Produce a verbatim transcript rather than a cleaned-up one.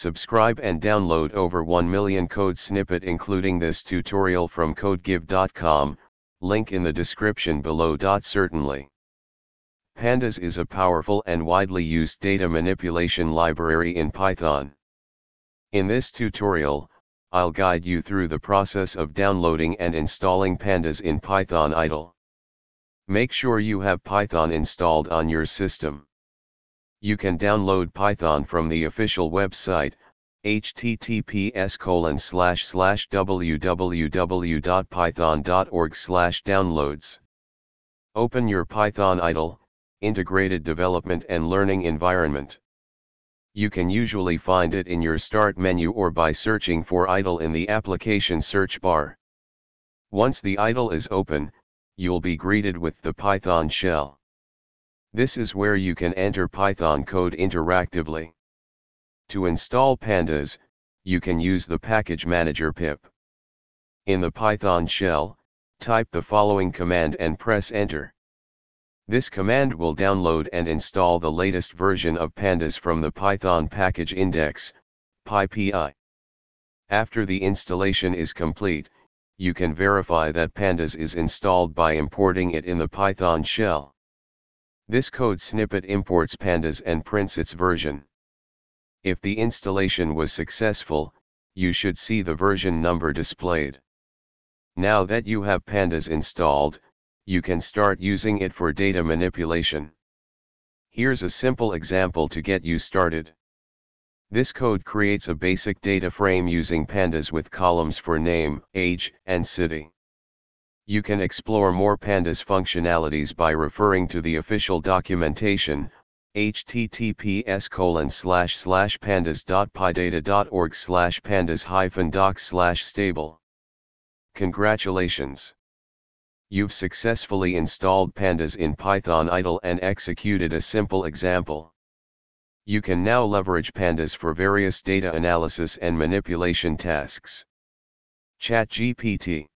Subscribe and download over one million code snippet including this tutorial from CodeGive dot com, link in the description below. Certainly. Pandas is a powerful and widely used data manipulation library in Python. In this tutorial, I'll guide you through the process of downloading and installing Pandas in Python I D L E. Make sure you have Python installed on your system. You can download Python from the official website, h t t p s colon slash slash w w w dot python dot org slash downloads. Open your Python I D L E, Integrated Development and Learning Environment. You can usually find it in your Start menu or by searching for I D L E in the application search bar. Once the I D L E is open, you'll be greeted with the Python shell. This is where you can enter Python code interactively. To install Pandas, you can use the package manager pip. In the Python shell, type the following command and press enter. This command will download and install the latest version of Pandas from the Python package index, PyPI. After the installation is complete, you can verify that Pandas is installed by importing it in the Python shell. This code snippet imports Pandas and prints its version. If the installation was successful, you should see the version number displayed. Now that you have Pandas installed, you can start using it for data manipulation. Here's a simple example to get you started. This code creates a basic data frame using Pandas with columns for name, age, and city. You can explore more Pandas functionalities by referring to the official documentation, h t t p s colon slash slash pandas dot pydata dot org slash pandas hyphen doc slash stable. Congratulations! You've successfully installed Pandas in Python I D L E and executed a simple example. You can now leverage Pandas for various data analysis and manipulation tasks. ChatGPT